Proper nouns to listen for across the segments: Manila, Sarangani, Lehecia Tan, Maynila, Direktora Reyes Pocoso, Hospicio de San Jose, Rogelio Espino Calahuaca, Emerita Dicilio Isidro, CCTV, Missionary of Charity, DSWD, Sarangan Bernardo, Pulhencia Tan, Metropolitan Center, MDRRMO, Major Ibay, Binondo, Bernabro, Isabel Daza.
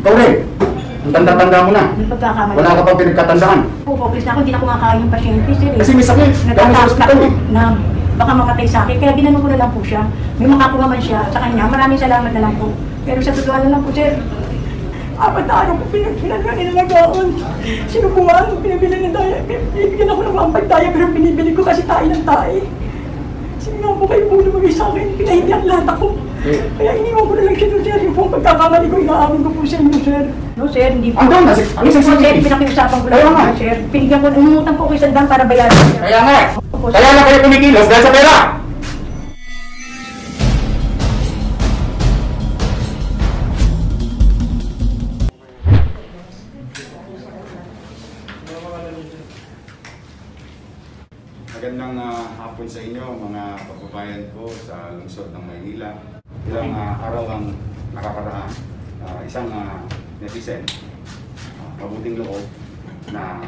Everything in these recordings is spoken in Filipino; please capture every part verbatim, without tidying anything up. Ikaw rin, ang tanda-tanda mo na. Wala ka pang pinagkatandaan. Pupoplis na ako, hindi na kumakain yung pasyente, sir. Kasi may sakit, dami sa hospital eh. Na baka makatay sa akin, kaya ginanong ko na lang po siya. May makakuha man siya sa kanya, maraming salamat na lang po. Pero sa totoo na lang po, sir, apat na araw po pinagpinagpinagpinag nilagaon. Sinubuhan ko, pinabili ng tayo. Bibigyan ako ng mampag tayo, pero binibili ko kasi tayo ng tayo. Sino po kayo po lumagay sa akin, pinahindihan lahat ako. Kaya iniwan ko na lang siya doon, sir. Yung pong pagkakamali ko, inaamin ko po sa inyo, sir. No, sir, hindi po. Ang doon, sir, pinakiusapan ko lang po, sir. Pinigyan ko, umutang po ko isang daan para bayaran, sir. Kaya nga, kaya na kayo tumikilos dahil sa pera! Magandang uh, hapon sa inyo, mga kababayan ko sa lungsod ng Maynila. Ilang uh, araw ang nakaparaan, uh, isang uh, netizen, uh, mabuting loob na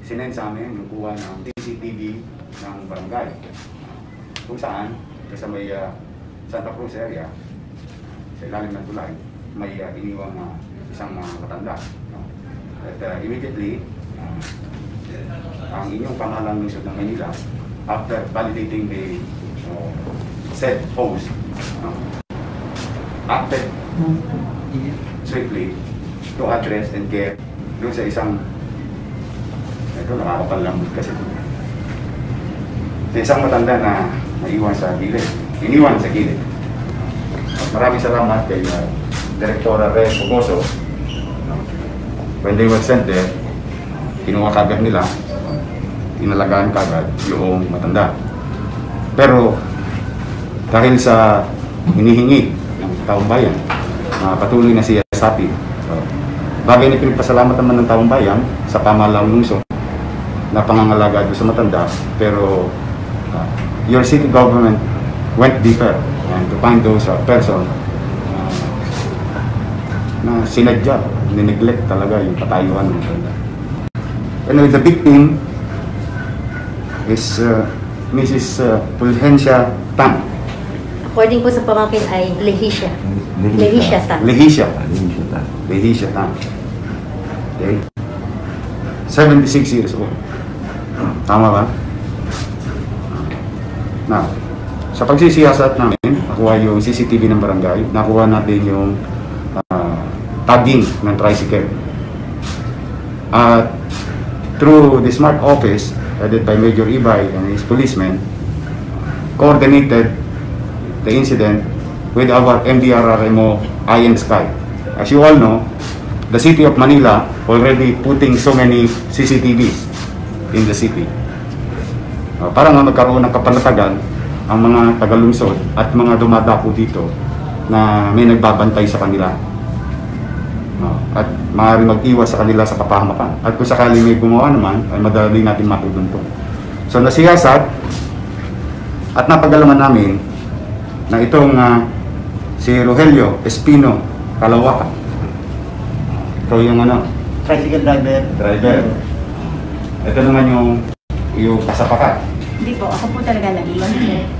sinend sa amin yung kuha ng C C T V ng barangay. Uh, kung saan, sa may uh, Santa Cruz area, sa ilalim ng tulay, may uh, iniwang uh, isang uh, matanda. Uh, at uh, immediately, uh, ang inyong pangalan ng Sudang Manila after validating the uh, said post uh, acted strictly to address and care doon sa isang ito nakakapal lang kasi sa isang matanda na naiwan sa gilid iniwan sa gilid. Maraming salamat kay uh, Direktora Reyes Pocoso. When they were sent there, kinuha kagad nila, inalagaan kagad yung matanda. Pero dahil sa hinihingi ng taong bayan, uh, patuloy na siya sapi. So, bagay na pinagpasalamat naman ng taong bayan sa pamahalang lungsod na pangangalaga doon sa matanda. Pero uh, your city government went deeper and to find those uh, person uh, na sinadya, nineglect talaga yung katayuan ng matanda. Anyway, the victim is uh, Missus Uh, Pulhencia Tan. According po sa pamangkin ay Lehecia. Lehecia Tan. Lehecia Tan. Lehecia Tan. Okay. seventy-six years old. Tama ba? Now, sa pagsisiyasat namin, nakuha yung C C T V ng barangay, nakuha natin yung uh, tagging ng tricycle. At through the smart office headed by Major Ibay and his policemen, coordinated the incident with our M D R R M O Eye and Sky. As you all know, the city of Manila already putting so many C C T Vs in the city. Uh, para nga magkaroon ng kapanatagan ang mga tagalungsod at mga dumadako dito na may nagbabantay sa kanila. At maaari mag-iwas sa kanila sa kapahamakan. At kung sakaling may gumawa naman, ay madali natin matutuntun. So nasiyasat at napagalaman namin na itong uh, si Rogelio Espino Calahuaca. Ito yung ano? Tricycle driver. Driver. Ito naman yung yung kasapakat. Hindi po, ako po talaga nag-iwan.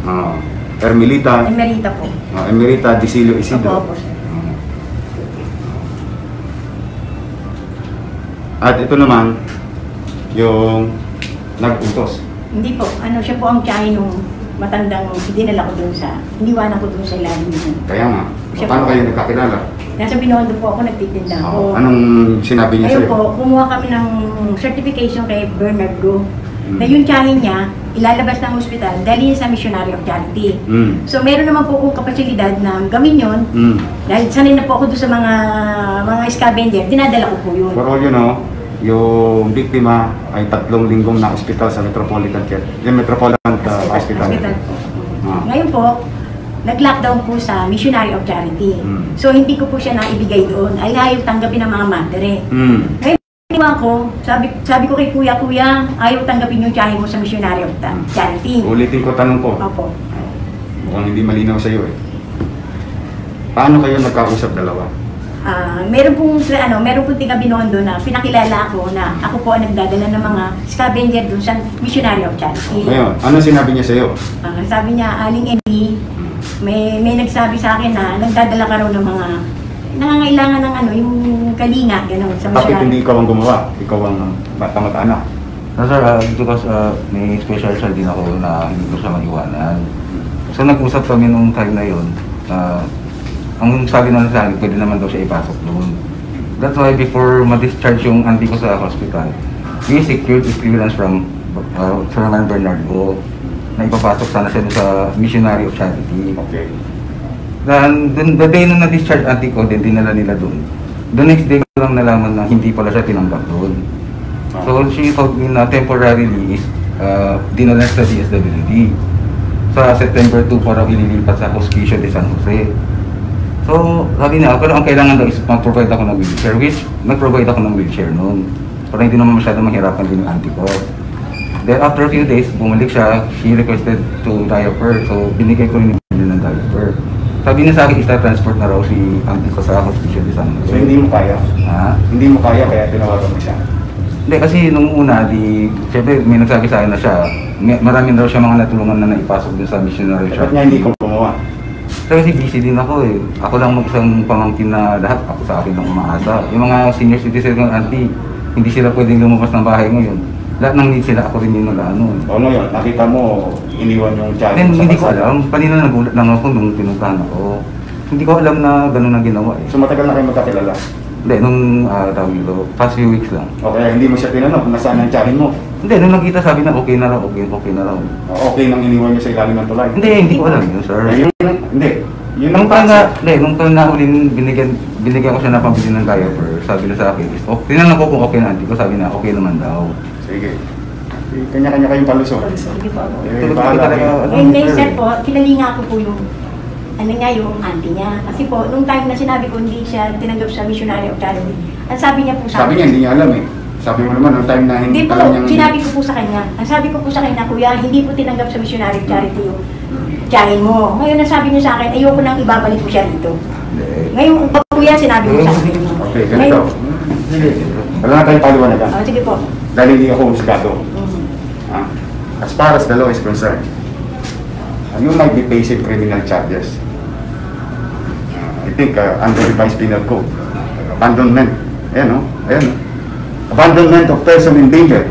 Uh, Emerita. Emerita po. Uh, Emerita Dicilio Isidro. Opo, opo. At ito naman, yung nag-utos. Hindi po. Ano, siya po ang tiyahin nung matandang dinala ko doon sa, iniwanan ko doon sa ilalim niya. Kaya nga. So, paano po kayo nagkakilala? Nasa Binondo po ako, nagtitinda ako. Oh, anong sinabi niya sa'yo? Ayun po, kumuha kami ng certification kay Bernabro. Mm. Na yung tiyahin niya, ilalabas ng hospital, dali niya sa Missionary of Charity. Mm. So, meron naman po akong kapasilidad na gamin yun. Mm. Dahil sanay na po ako doon sa mga mga scavenger, dinadala ko po yun. For all you know, yung biktima ay tatlong linggong na ospital sa Metropolitan Center. Yung Metropolitan uh, Hospital. Hospital. Ah. Ngayon po, nag-lockdown po sa Missionary of Charity. Mm. So, hindi ko po siya naibigay doon. Ay, ayaw tanggapin ng mga madre. Mm. Ngayon, iniwan ko, sabi, sabi ko kay Kuya, Kuya, ayaw tanggapin yung tiyahe mo sa Missionary of Charity. Ulitin ko, tanong ko. Opo. Mukhang hindi malinaw sa iyo eh. Paano kayo nagkausap dalawa? Uh, meron pong ano, meron pong tinga Binondo na pinakilala ako na ako po ang nagdadala ng mga scavenger doon sa Missionary of Charity. Ngayon, ano sinabi niya sa iyo? Uh, sabi niya, Aling Emi, may, may nagsabi sa akin na nagdadala ka raw ng mga nangangailangan ng ano, yung kalinga, gano'n, sa masyari. Bakit hindi ikaw ang gumawa? Ikaw ang matang-mataanak? No, sir, uh, because uh, may special child din ako na hindi ko siya maiwanan. So, nag-usap kami nung time na yun. Uh, ang sabi na lang sa akin, pwede naman daw siya ipasok doon. That's why before ma-discharge yung auntie ko sa hospital, we secured the clearance from uh, Sarangan Bernardo na ipapasok sana siya sa Missionary of Charity. Okay. Then, dun, the day na na-discharge auntie ko, din dinala nila doon. The next day ko lang nalaman na hindi pala siya tinanggap doon. Okay. So she told me na temporarily is uh, dinala sa D S W D. Sa September two para ililipat sa Hospicio de San Jose. So, sabi niya, pero ang kailangan daw is mag-provide ako ng wheelchair, which nag-provide ako ng wheelchair noon. Para hindi naman masyado mahirapan din yung auntie ko. Then after a few days, bumalik siya, she requested to diaper. So, binigay ko rin yung diaper. Sabi niya sa akin, isa-transport na raw si auntie ko sa Hospicio de San Jose. So, hindi mo kaya? Ha? Hindi mo kaya, kaya tinawagan mo siya? Hindi, kasi nung una, di, siyempre may nagsabi sa akin na siya, maraming daw siya mga natulungan na naipasok din sa missionary siya. Dapat niya hindi ko gumawa. Pero kasi busy din ako eh. Ako lang mag-isang pamangkin na lahat. Ako sa akin ang umaasa. Yung mga senior citizen ng auntie, hindi sila pwedeng lumabas ng bahay ngayon. Lahat ng need sila, ako rin yung nila ano. O ano yun? Nakita mo, iniwan yung child then, sa hindi ko alam. Panina nagulat lang ako nung pinuntahan ako. Hindi ko alam na ganun ang ginawa eh. So matagal na kayo magkakilala? Hindi, nung uh, tawag ito, past few weeks lang. Okay, hindi mo siya tinanong kung nasaan ang child mo? Hindi, nung nakita sabi na okay na raw, okay, okay na raw. Okay nang iniwan niya sa ilalim ng tulay? Hindi, hindi ko alam yun, sir. Ay, yun, hindi. Yun nung taon na, hindi, nung taon na ulit, binigyan, binigyan ko siya na pambili ng diaper. Sabi na sa akin, oh, tinanong ko kung okay na, hindi ko sabi na okay naman daw. Sige. Kanya-kanya kayong palusot. Sige po. Eh, bahala kayo. Ngayon, ngayon, sir po, kinalinga ko po yung, ano nga yung auntie niya. Kasi po, nung time na sinabi ko, hindi siya tinanggap sa Missionary of Charity. Ang sabi niya po sa akin. Sabi niya, hindi niya alam eh. Sabi mo naman, ang time na hindi po, niyang... sinabi ko po sa kanya. Ang sabi ko po sa kanya, kuya, hindi po tinanggap sa Missionary Charity yung tiyahin mo. Ngayon, ang sabi niya sa akin, ayoko nang ibabalik ko siya dito. Ngayon, pag kuya, sinabi mo sa akin. Okay, ganito. Wala na tayong paluan na ka. Oh, sige po. Dahil hindi ako usigado. Mm-hmm. ah, as far as the law is concerned, you might be facing criminal charges. Uh, I think uh, under the Revised Penal Code, uh, abandonment. Ayan, no? Ayan, no? Abandonment of person in danger.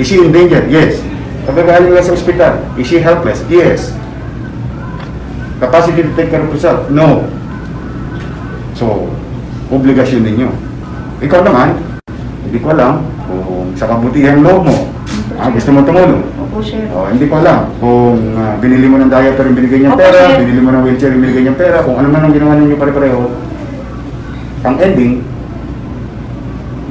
Is she in danger? Yes. Pagkakaling nila sa hospital, is she helpless? Yes. Capacity to take care of herself? No. So, obligasyon ninyo. Ikaw naman, hindi ko alam kung sa kabutihan loob mo, ah, gusto mo tumulong. Opo, sir. Oh, hindi ko alam kung uh, binili mo ng diaper yung binigay niyang pera, sir. Binili mo ng wheelchair yung binigay niyang pera, kung ano man ang ginawa ninyo pare-pareho. Ang ending,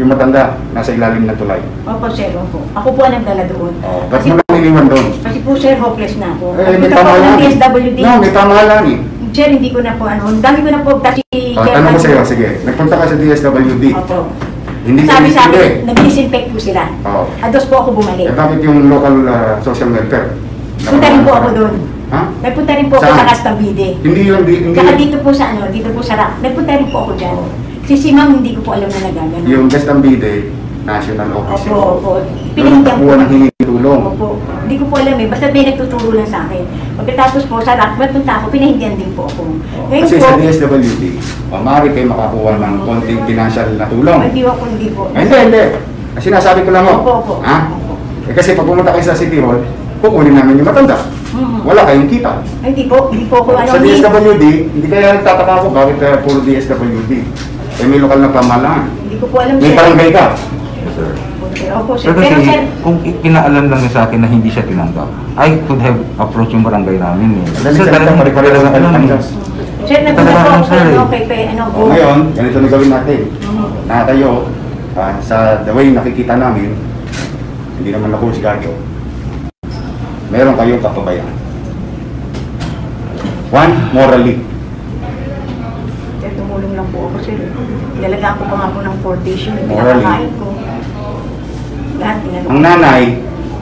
yung matanda, nasa ilalim na tulay. Opo, sir, opo. Ako po ang nagdala doon. Oh, ba't mo lang iniwan doon? Kasi po, sir, hopeless na ako. Eh, may tamahalan. No, may tamahalan eh. Sir, hindi ko na po ano. Ang dami ko na po. Kasi... Oh, tanong ko sa'yo, sige. Nagpunta ka sa D S W D. Opo. Hindi sabi sa akin, nag-disinfect po sila. Oh. At dos po ako bumalik. Eh, bakit yung local uh, social welfare? Punta rin po ako doon. Ha? Nagpunta rin po ako sa Castambide. Hindi yun, hindi yun. Dito po sa ano, dito po sa R A C. Nagpunta rin po ako dyan. Kasi si ma'am, hindi ko po alam na nagagano. Yung Castambide, national office. Opo, opo. Pinahintang po. Nang hingi tulong. Opo. Hindi ko po alam eh. Basta may nagtuturo lang sa akin. Pagkatapos po, sa R A C, magpunta ako, pinahintihan din po ako. Oh. Kasi po, sa D S W D, maaari kayo makakuha ng konting financial na tulong. Hindi ako, hindi po. Ay, hindi, hindi. Kasi sinasabi ko lang mo. Opo, opo. Ha? Opo. Eh, kasi pag pumunta kayo sa City Hall, kukunin namin yung matanda. Mm-hmm. Wala kayong kita. Ay, hindi po. Hindi po ako alam. Sa D S W D, hindi kaya nagtataka ko bakit uh, puro D S W D. Eh, may lokal na pamahalaan. Hindi ko po alam. May barangay ka. Yes, sir. Opo, sir. Pero, pero sir, kung pinaalam lang niya sa akin na hindi siya tinanggap, I could have approached yung barangay namin eh. Alam niya, pare-pareho na kanilang. Sir, nagpunta po ako, okay, pe, ano po? Ngayon, ganito na gawin natin. Na tayo, uh, sa the way nakikita namin, hindi naman ako sigado. Meron kayong kapabayan. One, morally. Sir, tumulong lang po ako, sir. Dalagaan ko pa nga po ng fortation, pinakakain ko. Ang nanay,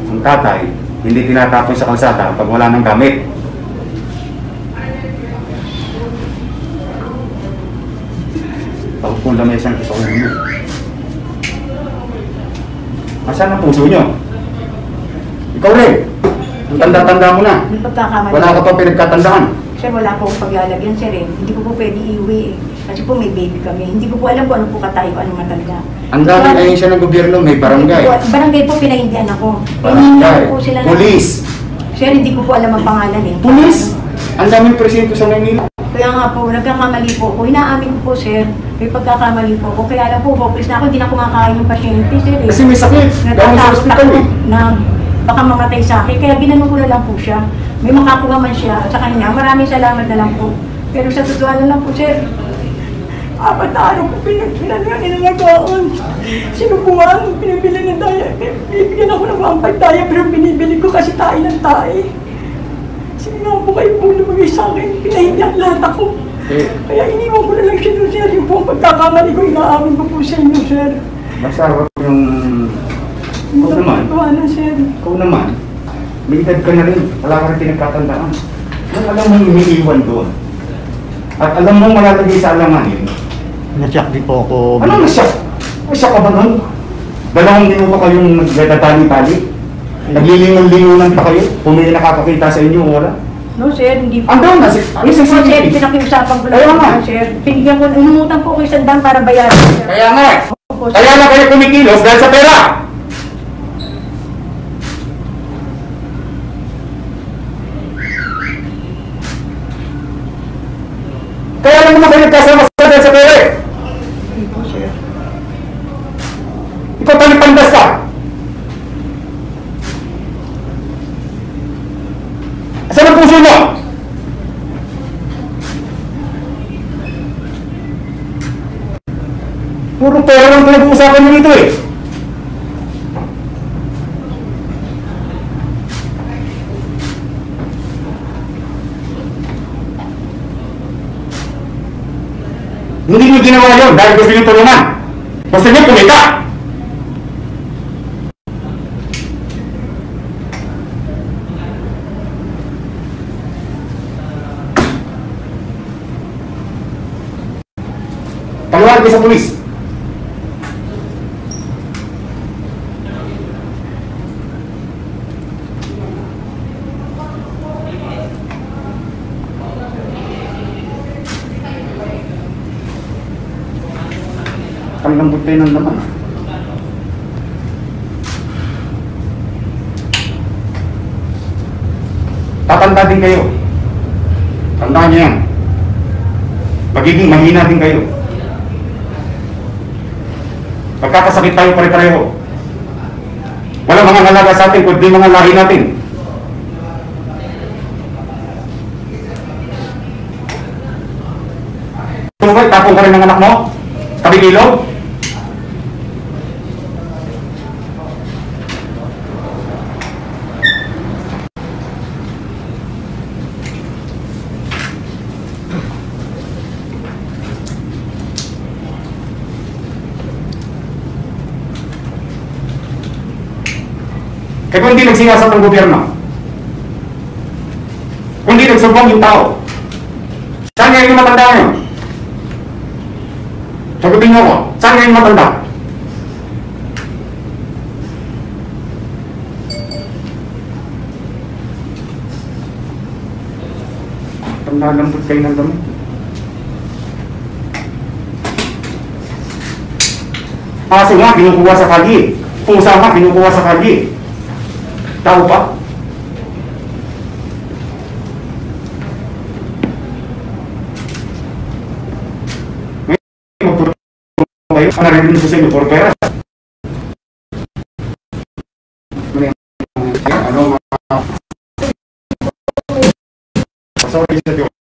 ang tatay, hindi tinatapon sa kalsada pag wala ng gamit. Pag kung lamesang isa ko ninyo. Asan ang puso nyo? Ikaw rin! Ang tanda-tanda mo na. Wala ka pang pinagkatandaan. Sir, wala akong paglalagyan, sir eh. Hindi ko po pwede iwi eh. Kasi po may baby kami. Hindi ko po alam kung ano po katayo, ano matanda. Ang dami na yun siya ng gobyerno, may barangay. Po, barangay po pinahindihan ako. Barangay, police. Sir, hindi ko po alam ang pangalan eh. Police? Ang daming presinto sa Manila. Kaya nga po, nagkakamali po ako. Inaamin ko po, sir. May pagkakamali po ako. Kaya alam po, hopeless na ako. Hindi na kumakain yung pasyente, sir. Eh. Kasi may sakit. Dami sa hospital eh. Na baka mamatay sa akin. Kaya ginanong ko na lang po siya. May makakuha man siya at sa kanya. Maraming salamat na lang po. Pero sa totoo na lang po, sir. Apat na araw po pinagbilan ng inangagaon. Sinubuhan, pinibilan ng tayo. Bibigyan ako ng wampay tayo, pero binibili ko kasi tayo ng tayo. Sige nga po kayo po lumagay sa akin. Pinahindihan lahat ako. Eh, Kaya iniwan ko na lang siya doon, sir. Yung po ang pagkakamali ko, inaamin ko po sa inyo, sir. Masarap yung... Ikaw naman. Ikaw naman. Bigtad ka na rin. Wala ka rin pinagkatandaan. Alam mo yung iniiwan doon. At alam mo malalagay sa alaman yun. Nasyak din po ako. Ano nasyak? Nasyak ka ba nun? Dalawang linggo pa kayong nagdadani-tali? Naglilingon-lingonan pa kayo? Kung may nakakakita sa inyo, wala? No, sir, hindi po. Ang daw na, sir. Ano sa sir? Sir, pinakiusapan ko lang. Kaya nga. Sir, pinigyan ko, inumutan po ko isang daan para bayaran. Kaya nga. Kaya nga kayo kumikilos dahil sa pera. Kaya lang naman kayo nagkasama-sama dahil sa pera. Hindi po, sir. Ikaw talipandas ka. Saan ang puso mo? Puro pera lang pinag-uusapan mo dito eh. Hindi nyo ginawa yun dahil gusto nyo tulungan. Gusto nyo kumita. Taluhan kayo sa pulis. Kalambot tayo ng laman. Tatanda din kayo. Tandaan niyo yan. Magiging mahina din kayo. Pagkakasakit tayo pare-pareho. Wala mga nalaga sa atin kundi mga lahi natin. Tumukay, tapong ka rin ng anak mo? Tabing ilog? Kaya kung hindi nagsinasat ang gobyerno, kung hindi nagsubong yung tao, saan ngayon yung matanda ngayon? Sagutin niyo ako, saan ngayon yung matanda? Panalambot kayo ng damit. Aso nga, binukuha sa kagi. Pusa nga, binukuha sa kagi. Tahu pak? Ini memperbaiki karena ini susah diperperas. Sorry,